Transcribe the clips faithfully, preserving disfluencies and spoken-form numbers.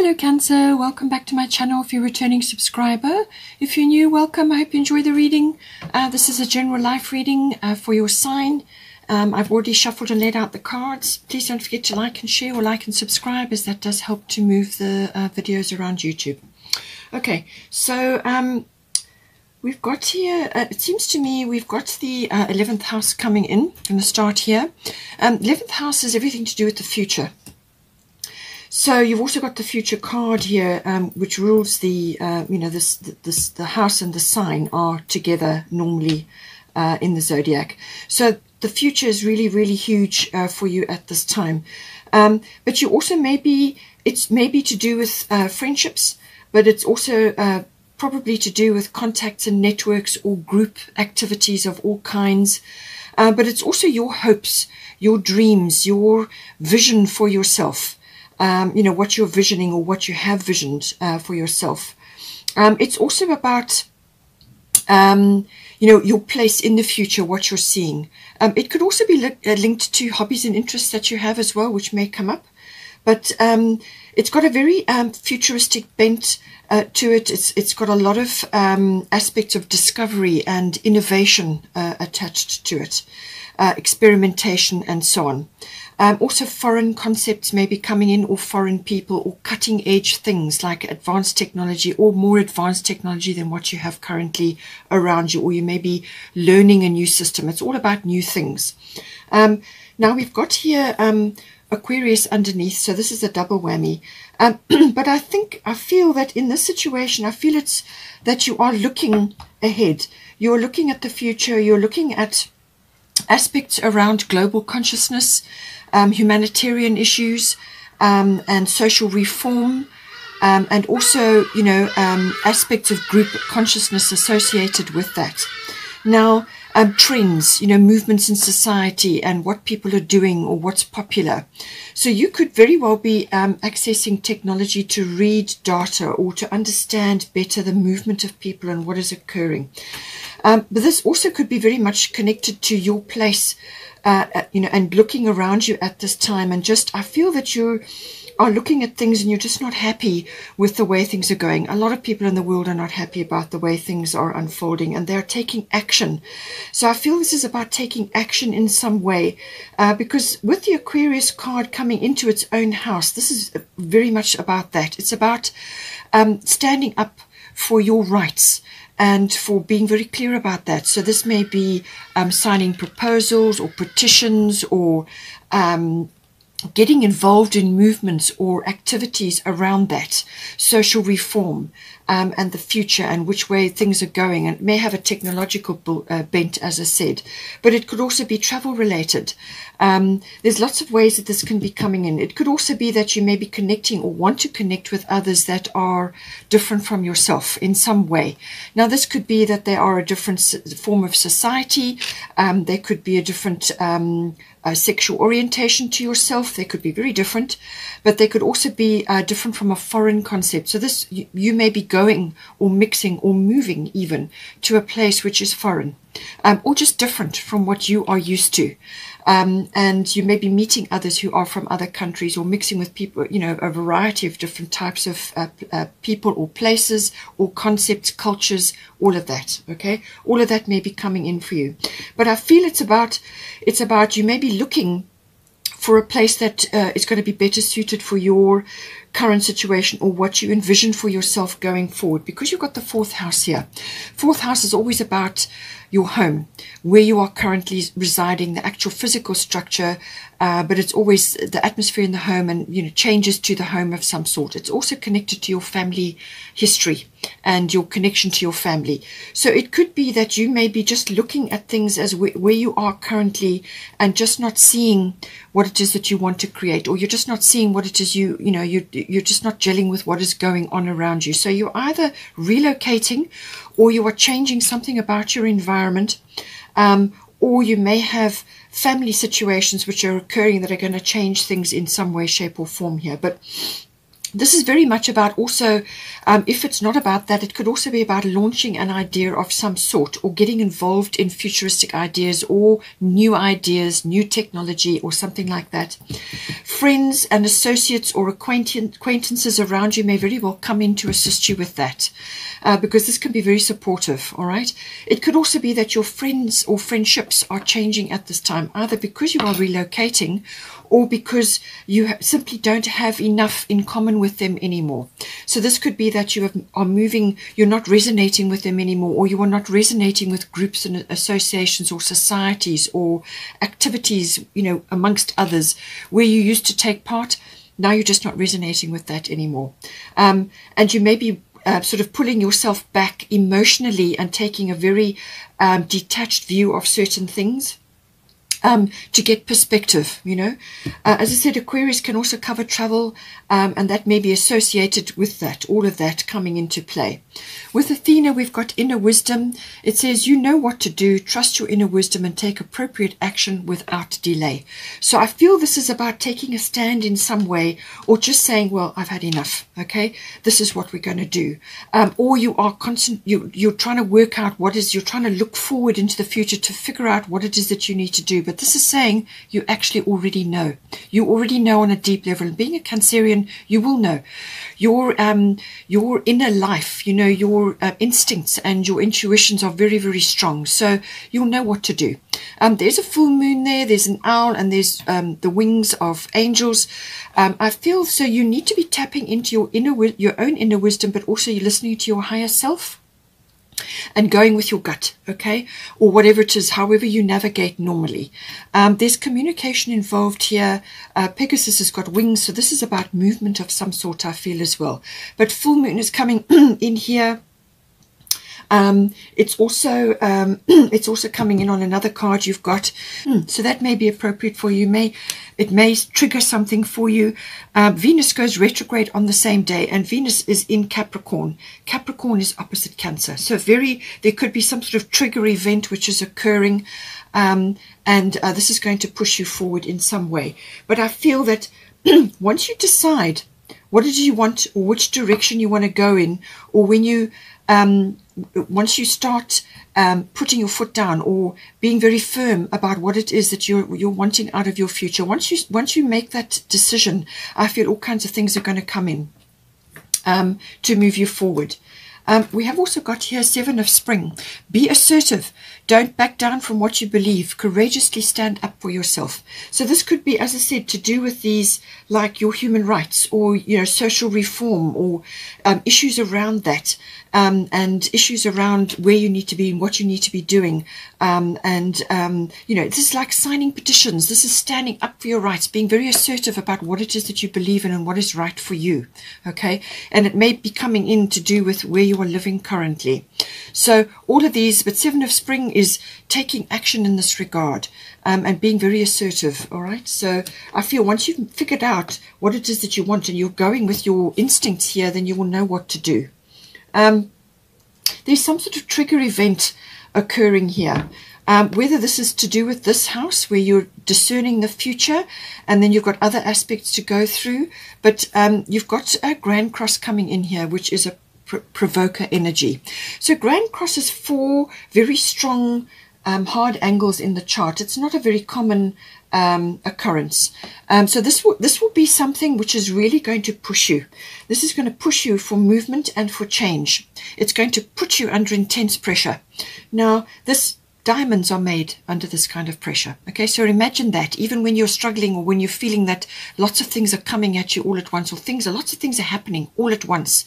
Hello Cancer, welcome back to my channel if you're a returning subscriber. If you're new, welcome. I hope you enjoy the reading. Uh, this is a general life reading uh, for your sign. Um, I've already shuffled and laid out the cards. Please don't forget to like and share or like and subscribe, as that does help to move the uh, videos around YouTube. Okay, so um, we've got here, uh, it seems to me we've got the uh, eleventh house coming in. I'm going to start here. Um, eleventh house is everything to do with the future. So you've also got the future card here, um, which rules the, uh, you know, this, this, the house and the sign are together normally uh, in the zodiac. So the future is really, really huge uh, for you at this time. Um, but you also maybe, it's maybe to do with uh, friendships, but it's also uh, probably to do with contacts and networks or group activities of all kinds. Uh, but it's also your hopes, your dreams, your vision for yourself. Um, you know, what you're visioning or what you have visioned uh, for yourself. Um, it's also about, um, you know, your place in the future, what you're seeing. Um, it could also be li uh, linked to hobbies and interests that you have as well, which may come up. But um, it's got a very um, futuristic bent uh, to it. It's, it's got a lot of um, aspects of discovery and innovation uh, attached to it, uh, experimentation and so on. Um, also foreign concepts may be coming in, or foreign people, or cutting edge things like advanced technology or more advanced technology than what you have currently around you, or you may be learning a new system. It's all about new things. Um, now we've got here um, Aquarius underneath, so this is a double whammy. Um, but I think, I feel that in this situation, I feel it's that you are looking ahead. You're looking at the future, you're looking at aspects around global consciousness, um, humanitarian issues, um, and social reform, um, and also, you know, um, aspects of group consciousness associated with that. Now, um, trends, you know, movements in society and what people are doing or what's popular. So you could very well be um, accessing technology to read data or to understand better the movement of people and what is occurring. Um, but this also could be very much connected to your place, uh, you know, and looking around you at this time. And just, I feel that you are looking at things and you're just not happy with the way things are going. A lot of people in the world are not happy about the way things are unfolding, and they're taking action. So I feel this is about taking action in some way, uh, because with the Aquarius card coming into its own house, this is very much about that. It's about um, standing up for your rights and for being very clear about that. So this may be um, signing proposals or petitions, or um, getting involved in movements or activities around that, social reform um, and the future and which way things are going. And it may have a technological uh, bent, as I said, but it could also be travel related. Um, there's lots of ways that this can be coming in. It could also be that you may be connecting or want to connect with others that are different from yourself in some way. Now, this could be that they are a different form of society. Um, they could be a different um, uh, sexual orientation to yourself. They could be very different, but they could also be uh, different from a foreign concept. So this, you, you may be going or mixing or moving even to a place which is foreign, um, or just different from what you are used to. Um, and you may be meeting others who are from other countries, or mixing with people, you know, a variety of different types of uh, uh, people or places or concepts, cultures, all of that. Okay, all of that may be coming in for you. But I feel it's about, it's about you may be looking for a place that uh, is going to be better suited for your current situation, or what you envision for yourself going forward, because you've got the fourth house here. Fourth house is always about your home, where you are currently residing, the actual physical structure, uh, but it's always the atmosphere in the home and, you know, changes to the home of some sort. It's also connected to your family history and your connection to your family. So it could be that you may be just looking at things as wh where you are currently, and just not seeing what it is that you want to create, or you're just not seeing what it is you, you know, you, you're just not gelling with what is going on around you. So you're either relocating, or you are changing something about your environment, um, or you may have family situations which are occurring that are going to change things in some way, shape or form here. But this is very much about also, um, if it's not about that, it could also be about launching an idea of some sort, or getting involved in futuristic ideas or new ideas, new technology or something like that. Friends and associates or acquaintances around you may very well come in to assist you with that, uh, because this can be very supportive, all right? It could also be that your friends or friendships are changing at this time, either because you are relocating or because you simply don't have enough in common with them anymore. So this could be that you have, are moving, you're not resonating with them anymore, or you are not resonating with groups and associations or societies or activities, you know, amongst others, where you used to take part. Now you're just not resonating with that anymore. Um, and you may be Uh, sort of pulling yourself back emotionally and taking a very um, detached view of certain things um, to get perspective, you know. Uh, as I said, Aquarius can also cover travel, um, and that may be associated with that, all of that coming into play. With Athena, we've got inner wisdom. It says, you know what to do, trust your inner wisdom and take appropriate action without delay. So I feel this is about taking a stand in some way, or just saying, well, I've had enough, okay, this is what we're going to do. Um, or you are constant, you, you're trying to work out what is, you're trying to look forward into the future to figure out what it is that you need to do. But this is saying you actually already know. You already know on a deep level. And being a Cancerian, you will know. Your, um, your inner life, you know, your Your, uh, instincts and your intuitions are very, very strong, so you'll know what to do. Um, there's a full moon there, there's an owl, and there's um, the wings of angels. Um, I feel so you need to be tapping into your inner, your own inner wisdom, but also you're listening to your higher self and going with your gut, okay, or whatever it is, however you navigate normally. Um, there's communication involved here. Uh, Pegasus has got wings, so this is about movement of some sort, I feel, as well. But full moon is coming in here. Um, it's also um, it's also coming in on another card you've got, so that may be appropriate for you. May it may trigger something for you. Uh, Venus goes retrograde on the same day, and Venus is in Capricorn. Capricorn is opposite Cancer, so very there could be some sort of trigger event which is occurring, um, and uh, this is going to push you forward in some way. But I feel that once you decide what it is you want, or which direction you want to go in, or when you um, once you start um, putting your foot down or being very firm about what it is that you're, you're wanting out of your future, once you, once you make that decision, I feel all kinds of things are going to come in um, to move you forward. Um, we have also got here Seven of Spring. Be assertive. Don't back down from what you believe. Courageously stand up for yourself. So this could be, as I said, to do with these, like your human rights or, you know, social reform or um, issues around that, um, and issues around where you need to be and what you need to be doing. Um, and, um, you know, this is like signing petitions. This is standing up for your rights, being very assertive about what it is that you believe in and what is right for you. Okay. And it may be coming in to do with where you are living currently. So all of these, but Seven of Spring is taking action in this regard, um, and being very assertive. All right, so I feel once you've figured out what it is that you want and you're going with your instincts here, then you will know what to do. Um, there's some sort of trigger event occurring here. Um, whether this is to do with this house where you're discerning the future, and then you've got other aspects to go through, but um, you've got a Grand Cross coming in here, which is a provoker energy. So Grand Cross is four very strong um, hard angles in the chart. It's not a very common um, occurrence. Um, so this will, this will be something which is really going to push you. This is going to push you for movement and for change. It's going to put you under intense pressure. Now, this diamonds are made under this kind of pressure. Okay, so imagine that even when you're struggling or when you're feeling that lots of things are coming at you all at once, or things, or lots of things are happening all at once.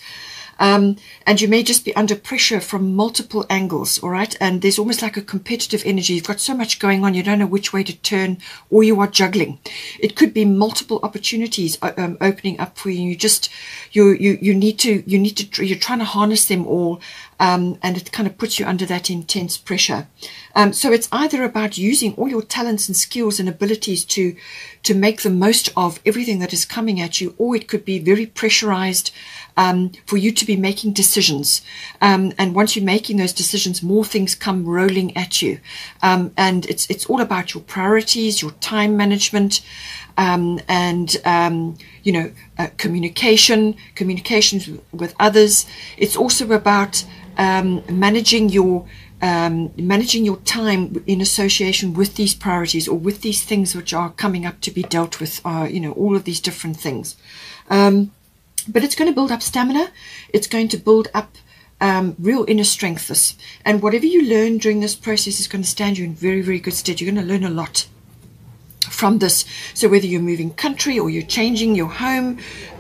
Um, and you may just be under pressure from multiple angles, all right? And there's almost like a competitive energy. You've got so much going on, you don't know which way to turn, or you are juggling. It could be multiple opportunities um, opening up for you. You just, you, you, you need to, you need to, you're trying to harness them all, um, and it kind of puts you under that intense pressure. Um, so it's either about using all your talents and skills and abilities to, to make the most of everything that is coming at you, or it could be very pressurized um, for you to be making decisions, um, and once you're making those decisions, more things come rolling at you, um, and it's it's all about your priorities, your time management, um, and um, you know, uh, communication, communications with others. It's also about um, managing your um, managing your time in association with these priorities or with these things which are coming up to be dealt with. Uh, you know, all of these different things. Um, but it's going to build up stamina. It's going to build up Um, real inner strength, this, and whatever you learn during this process is going to stand you in very, very good stead. You're going to learn a lot from this. So whether you're moving country or you're changing your home,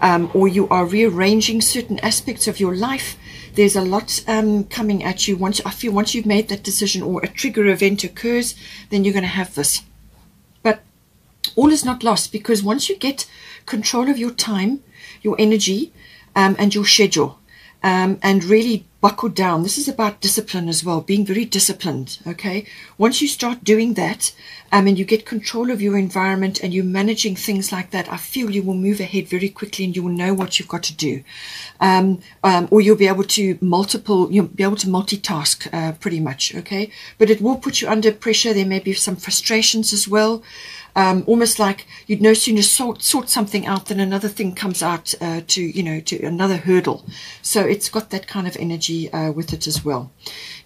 um, or you are rearranging certain aspects of your life, there's a lot um, coming at you. Once I feel once you've made that decision or a trigger event occurs, then you're going to have this. But all is not lost, because once you get control of your time, your energy, um, and your schedule, um, and really buckle down. This is about discipline as well, being very disciplined, okay? Once you start doing that, um, and you get control of your environment and you're managing things like that, I feel you will move ahead very quickly and you will know what you've got to do. Um, um, or you'll be able to multiple, you'll be able to multitask uh, pretty much, okay? But it will put you under pressure. There may be some frustrations as well. Um, almost like you'd no sooner sort, sort something out than another thing comes out uh, to, you know, to another hurdle. So it's got that kind of energy uh, with it as well.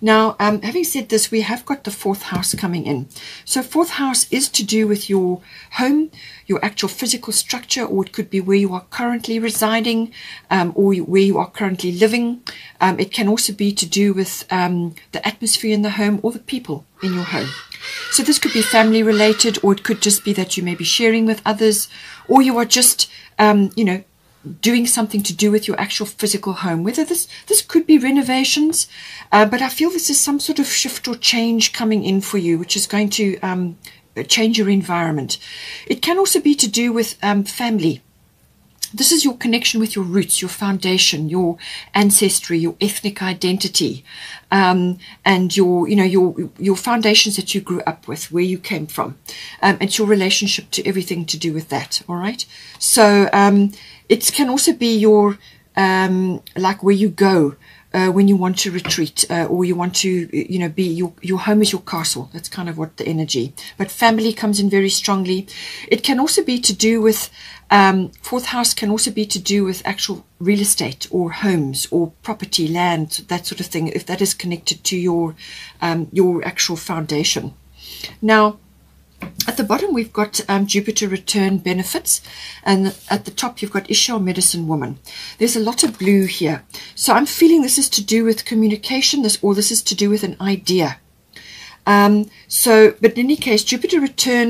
Now, um, having said this, we have got the fourth house coming in. So fourth house is to do with your home, your actual physical structure, or it could be where you are currently residing, um, or where you are currently living. Um, it can also be to do with um, the atmosphere in the home or the people in your home. So this could be family related, or it could just be that you may be sharing with others, or you are just, um, you know, doing something to do with your actual physical home. Whether this, this could be renovations, uh, but I feel this is some sort of shift or change coming in for you, which is going to um, change your environment. It can also be to do with um, family. This is your connection with your roots, your foundation, your ancestry, your ethnic identity, um, and your, you know, your your foundations that you grew up with, where you came from. Um, it's your relationship to everything to do with that. All right. So um, it can also be your um, like where you go uh, when you want to retreat, uh, or you want to, you know, be your your home is your castle. That's kind of what the energy. But family comes in very strongly. It can also be to do with. Um, fourth house can also be to do with actual real estate or homes or property, land, that sort of thing, if that is connected to your um, your actual foundation. Now, at the bottom, we've got um, Jupiter return benefits, and at the top, you've got Ishtar medicine woman. There's a lot of blue here. So I'm feeling this is to do with communication, this, or this is to do with an idea. Um, so, but in any case, Jupiter return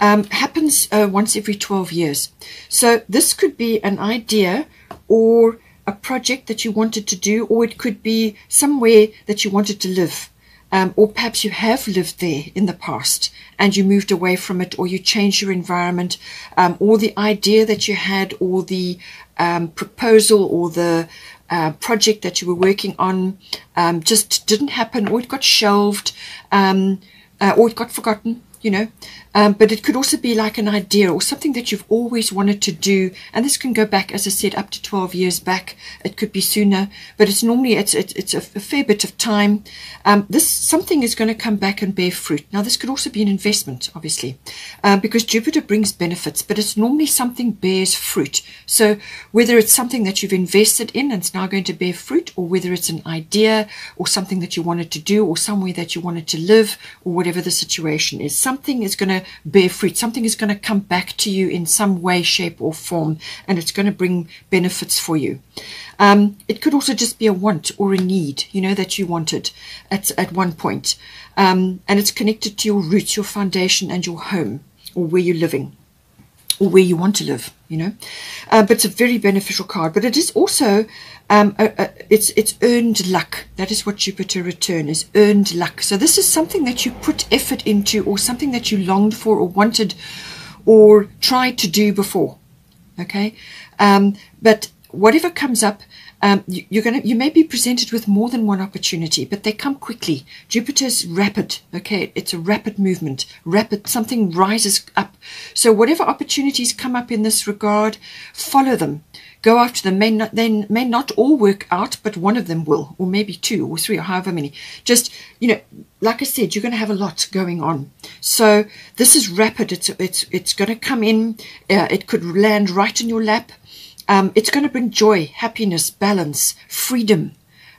um, happens uh, once every twelve years. So this could be an idea or a project that you wanted to do, or it could be somewhere that you wanted to live. Um, or perhaps you have lived there in the past and you moved away from it, or you changed your environment, um, or the idea that you had, or the um, proposal, or the Uh, project that you were working on um, just didn't happen, or it got shelved, um, uh, or it got forgotten, you know. Um, but it could also be like an idea or something that you've always wanted to do, and this can go back, as I said, up to twelve years back. It could be sooner, but it's normally it's it's, it's a, a fair bit of time. Um, this something is going to come back and bear fruit. Now, this could also be an investment, obviously, uh, because Jupiter brings benefits, but it's normally something bears fruit. So whether it's something that you've invested in and it's now going to bear fruit, or whether it's an idea or something that you wanted to do, or somewhere that you wanted to live, or whatever the situation is, something is going to bear fruit. Something is going to come back to you in some way, shape, or form, and it's going to bring benefits for you. Um, it could also just be a want or a need, you know, that you wanted at, at one point. Um, and it's connected to your roots, your foundation, and your home, or where you're living, or where you want to live, you know. Uh, but it's a very beneficial card. But it is also, um, a, a, it's, it's earned luck. That is what Jupiter return is, earned luck. So this is something that you put effort into, or something that you longed for or wanted or tried to do before, okay? Um, but whatever comes up, um, you, you're gonna, you may be presented with more than one opportunity, but they come quickly. Jupiter's rapid, okay? It's a rapid movement, rapid, something rises up. So whatever opportunities come up in this regard, follow them. Go after them. May not, they may not all work out, but one of them will, or maybe two or three or however many. Just, you know, like I said, you're going to have a lot going on. So this is rapid. It's, it's, it's going to come in. Uh, it could land right in your lap. Um, it's going to bring joy, happiness, balance, freedom,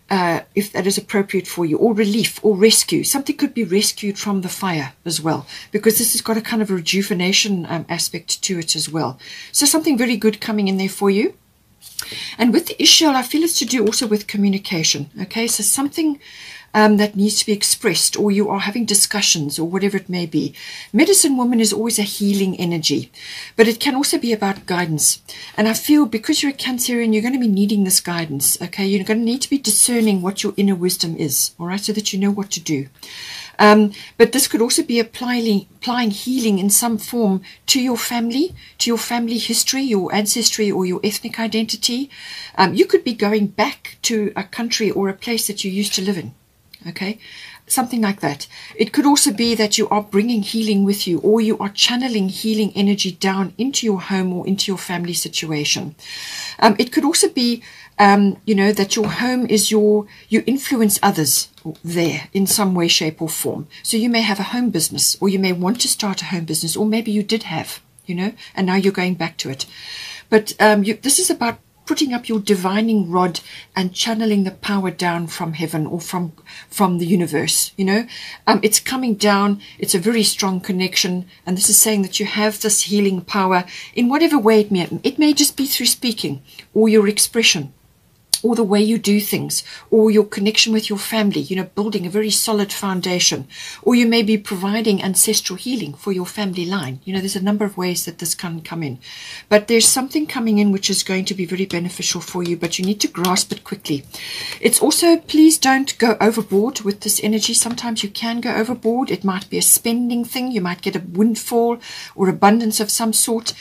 uh, if that is appropriate for you, or relief, or rescue. Something could be rescued from the fire as well, because this has got a kind of rejuvenation um, aspect to it as well. So something very good coming in there for you. And with the issue, I feel it's to do also with communication. Okay, so something um, that needs to be expressed, or you are having discussions, or whatever it may be. Medicine woman is always a healing energy, but it can also be about guidance. And I feel because you're a Cancerian, you're going to be needing this guidance. Okay, you're going to need to be discerning what your inner wisdom is. All right, so that you know what to do. Um, but this could also be applying, applying healing in some form to your family, to your family history, your ancestry, or your ethnic identity. Um, you could be going back to a country or a place that you used to live in, okay? Something like that. It could also be that you are bringing healing with you, or you are channeling healing energy down into your home or into your family situation. Um, it could also be Um, you know, that your home is your, you influence others there in some way, shape or form. So you may have a home business, or you may want to start a home business, or maybe you did have, you know, and now you're going back to it. But um, you, this is about putting up your divining rod and channeling the power down from heaven, or from from the universe, you know. Um, it's coming down. It's a very strong connection. And this is saying that you have this healing power in whatever way it may, it may just be through speaking, or your expression, or the way you do things, or your connection with your family, you know, building a very solid foundation. Or you may be providing ancestral healing for your family line. You know, there's a number of ways that this can come in. But there's something coming in which is going to be very beneficial for you, but you need to grasp it quickly. It's also, please don't go overboard with this energy. Sometimes you can go overboard. It might be a spending thing. You might get a windfall or abundance of some sort.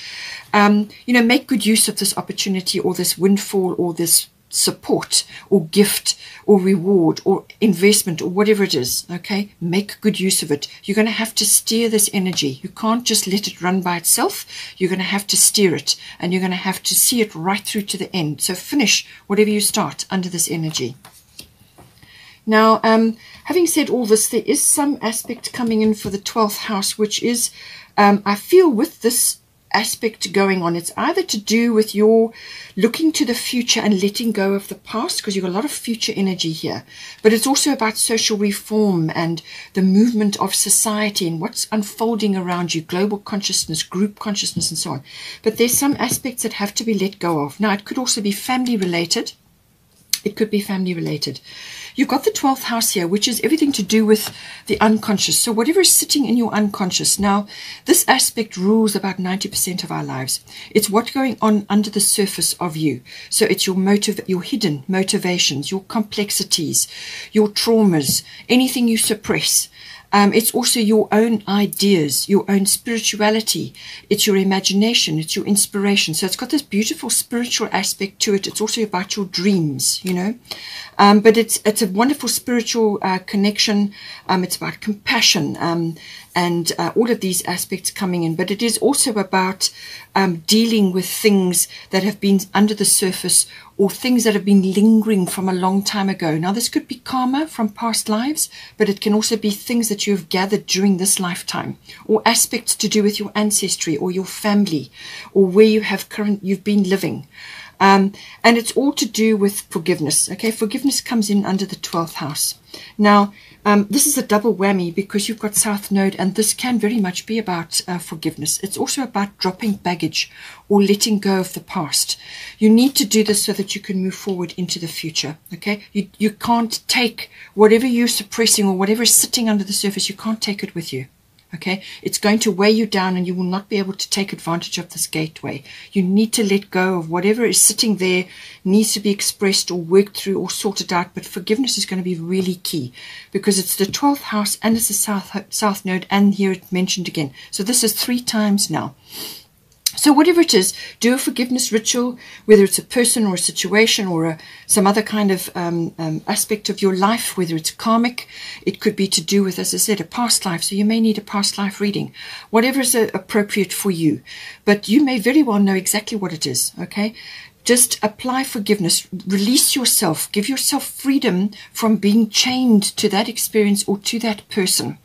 Um, you know, make good use of this opportunity, or this windfall, or this support or gift or reward or investment, or whatever it is. Okay, make good use of it. You're going to have to steer this energy. You can't just let it run by itself. You're going to have to steer it, and you're going to have to see it right through to the end. So finish whatever you start under this energy. Now, um, having said all this, there is some aspect coming in for the twelfth house, which is, um, I feel with this aspect going on, it's either to do with your looking to the future and letting go of the past, because you've got a lot of future energy here, but it's also about social reform and the movement of society and what's unfolding around you, global consciousness, group consciousness, and so on. But there's some aspects that have to be let go of. Now, it could also be family related. It could be family related. You've got the twelfth house here, which is everything to do with the unconscious. So whatever is sitting in your unconscious. Now, this aspect rules about ninety percent of our lives. It's what's going on under the surface of you. So it's your motive, your hidden motivations, your complexities, your traumas, anything you suppress. Um, it's also your own ideas, your own spirituality. It's your imagination. It's your inspiration. So it's got this beautiful spiritual aspect to it. It's also about your dreams, you know. Um, but it's it's a wonderful spiritual uh, connection. Um, it's about compassion um, and uh, all of these aspects coming in. But it is also about um, dealing with things that have been under the surface, or things that have been lingering from a long time ago. Now, this could be karma from past lives, but it can also be things that you have gathered during this lifetime, or aspects to do with your ancestry or your family, or where you have current you've been living. Um, and it's all to do with forgiveness. Okay, forgiveness comes in under the twelfth house. Now, um, this is a double whammy, because you've got South Node, and this can very much be about uh, forgiveness. It's also about dropping baggage or letting go of the past. You need to do this so that you can move forward into the future. Okay, you, you can't take whatever you're suppressing, or whatever is sitting under the surface. You can't take it with you. Okay, it's going to weigh you down, and you will not be able to take advantage of this gateway. You need to let go of whatever is sitting there, needs to be expressed or worked through or sorted out. But forgiveness is going to be really key, because it's the twelfth house, and it's the south south node, and here it mentioned again. So this is three times now. So whatever it is, do a forgiveness ritual, whether it's a person or a situation, or a, some other kind of um, um, aspect of your life, whether it's karmic. It could be to do with, as I said, a past life. So you may need a past life reading, whatever is uh, appropriate for you. But you may very well know exactly what it is, okay? Just apply forgiveness, release yourself, give yourself freedom from being chained to that experience or to that person.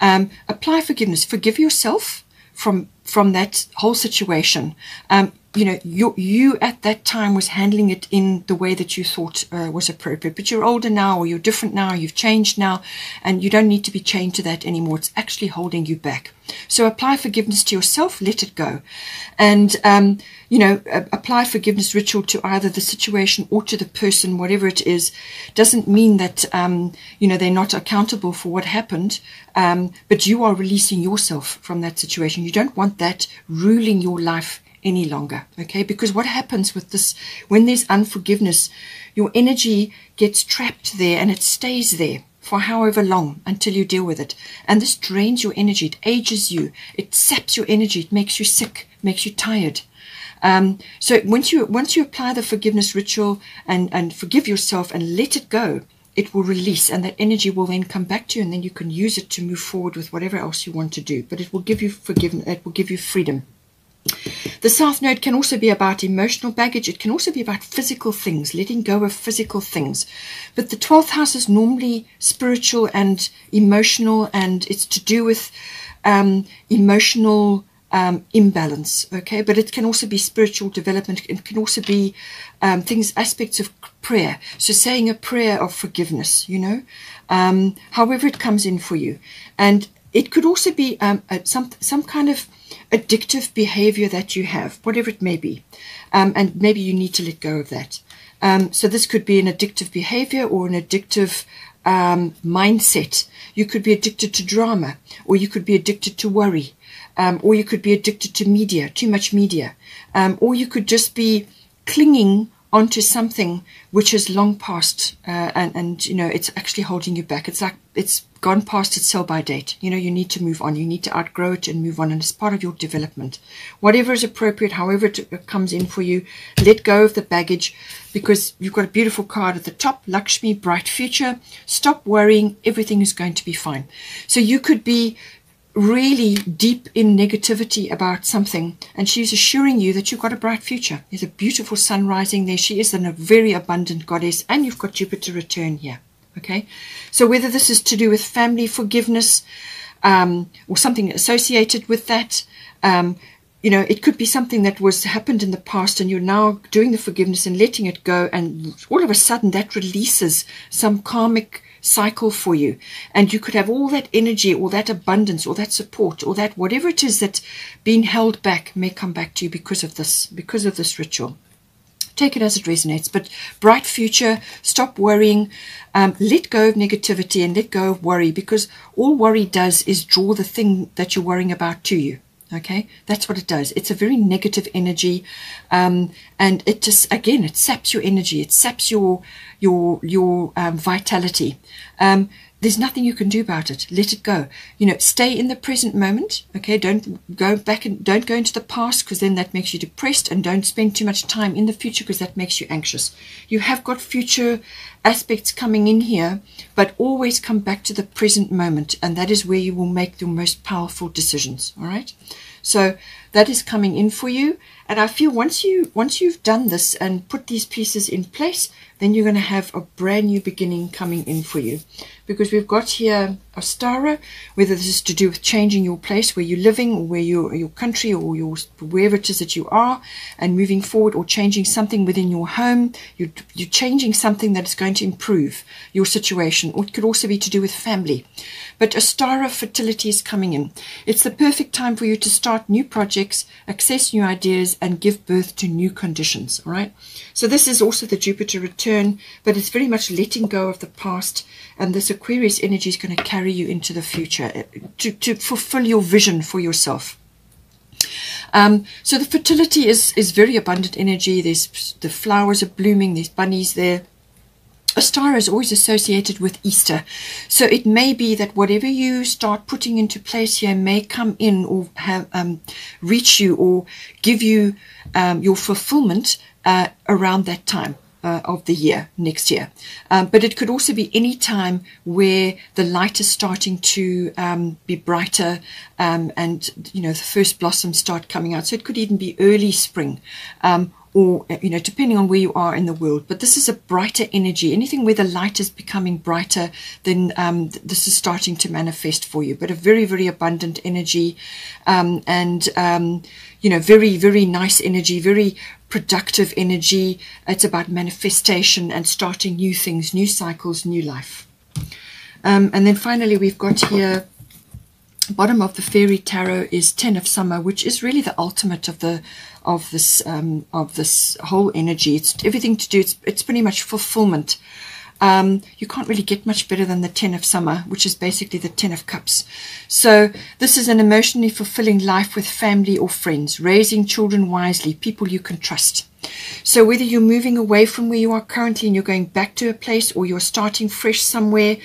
Um, apply forgiveness, forgive yourself from from that whole situation. Um, you know, you, you at that time was handling it in the way that you thought uh, was appropriate, but you're older now, or you're different now, you've changed now, and you don't need to be chained to that anymore. It's actually holding you back. So apply forgiveness to yourself, let it go. And, um, you know, apply forgiveness ritual to either the situation or to the person, whatever it is. Doesn't mean that, um, you know, they're not accountable for what happened, um, but you are releasing yourself from that situation. You don't want that ruling your life any longer, okay? Because what happens with this, when there's unforgiveness, your energy gets trapped there and it stays there for however long until you deal with it. And this drains your energy, it ages you, it saps your energy, it makes you sick, makes you tired. Um, so once you once you apply the forgiveness ritual and, and forgive yourself and let it go, it will release, and that energy will then come back to you, and then you can use it to move forward with whatever else you want to do. But it will give you forgiveness, it will give you freedom. The South Node can also be about emotional baggage. It can also be about physical things, letting go of physical things. But the twelfth house is normally spiritual and emotional, and it's to do with um, emotional um, imbalance, okay? But it can also be spiritual development. It can also be um, things, aspects of prayer. So saying a prayer of forgiveness, you know, um, however it comes in for you. And it could also be um, a, some, some kind of addictive behavior that you have, whatever it may be, um, and maybe you need to let go of that. Um, so this could be an addictive behavior or an addictive um, mindset. You could be addicted to drama, or you could be addicted to worry, um, or you could be addicted to media, too much media, um, or you could just be clinging onto something which is long past, uh, and, and, you know, it's actually holding you back. It's like it's gone past its sell-by date. You know, you need to move on. You need to outgrow it and move on, and it's part of your development. Whatever is appropriate, however it comes in for you, let go of the baggage, because you've got a beautiful card at the top, Lakshmi, bright future. Stop worrying. Everything is going to be fine. So you could be really deep in negativity about something, and she's assuring you that you've got a bright future. There's a beautiful sun rising there. She is a very abundant goddess, and you've got Jupiter return here, okay? So whether this is to do with family forgiveness, um, or something associated with that, um, you know, it could be something that was happened in the past, and you're now doing the forgiveness and letting it go, and all of a sudden that releases some karmic cycle for you, and you could have all that energy, all that abundance, all that support, all that whatever it is that's been held back may come back to you because of this, because of this ritual. Take it as it resonates, but bright future, stop worrying, um, let go of negativity and let go of worry, because all worry does is draw the thing that you're worrying about to you. Okay, that's what it does. It's a very negative energy, um, and it just, again, it saps your energy. It saps your your your um, vitality. Um, there's nothing you can do about it. Let it go. You know, stay in the present moment. Okay, don't go back and don't go into the past, because then that makes you depressed, and don't spend too much time in the future, because that makes you anxious. You have got future aspects coming in here, but always come back to the present moment, and that is where you will make your most powerful decisions. All right. So that is coming in for you, and I feel once you once you've done this and put these pieces in place, then you're going to have a brand new beginning coming in for you, because we've got here Ostara, whether this is to do with changing your place where you're living, or where you, your country, or your wherever it is that you are, and moving forward, or changing something within your home. You're, you're changing something that is going to improve your situation, or it could also be to do with family. But Ostara fertility is coming in. It's the perfect time for you to start new projects, access new ideas, and give birth to new conditions. All right, so this is also the Jupiter return, but it's very much letting go of the past, and this Aquarius energy is going to carry you into the future to, to fulfill your vision for yourself. Um, so the fertility is is very abundant energy. There's the flowers are blooming, there's bunnies there. Ostara is always associated with Easter, so it may be that whatever you start putting into place here may come in, or have um, reach you, or give you um, your fulfillment uh, around that time uh, of the year, next year. Um, but it could also be any time where the light is starting to um, be brighter, um, and you know the first blossoms start coming out. So it could even be early spring, um, or, you know, depending on where you are in the world. But this is a brighter energy. Anything where the light is becoming brighter, then um, this is starting to manifest for you. But a very, very abundant energy, um, and, um, you know, very, very nice energy, very productive energy. It's about manifestation and starting new things, new cycles, new life. Um, and then finally, we've got here, bottom of the fairy tarot is ten of summer, which is really the ultimate of the of this um, of this whole energy. It's everything to do. It's it's pretty much fulfillment. Um, you can't really get much better than the ten of summer, which is basically the ten of cups. So this is an emotionally fulfilling life with family or friends, raising children wisely, people you can trust. So whether you're moving away from where you are currently and you're going back to a place, or you're starting fresh somewhere,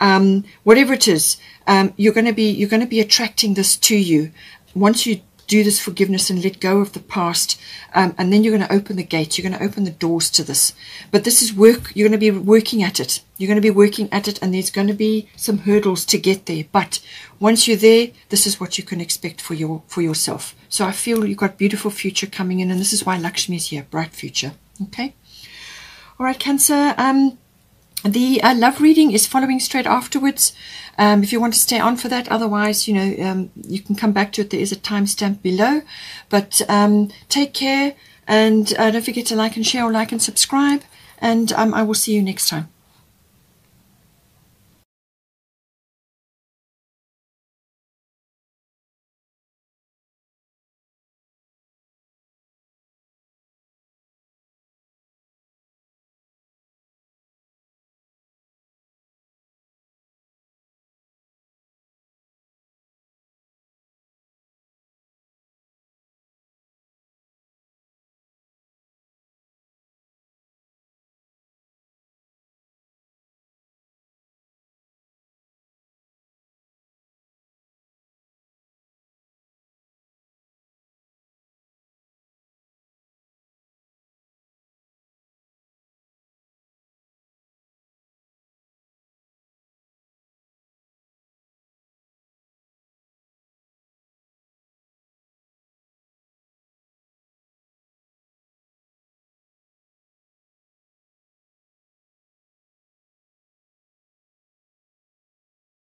um, whatever it is, um, you're going to be you're going to be attracting this to you. Once you do this forgiveness and let go of the past, um, and then you're going to open the gates, you're going to open the doors to this. But this is work. You're going to be working at it. You're going to be working at it, and there's going to be some hurdles to get there. But once you're there, this is what you can expect for your for yourself. So I feel you've got a beautiful future coming in, and this is why Lakshmi is here, bright future. Okay. All right, Cancer. Um, the uh, love reading is following straight afterwards. Um, if you want to stay on for that, otherwise, you know, um, you can come back to it. There is a timestamp below. But um, take care, and uh, don't forget to like and share, or like and subscribe. And um, I will see you next time.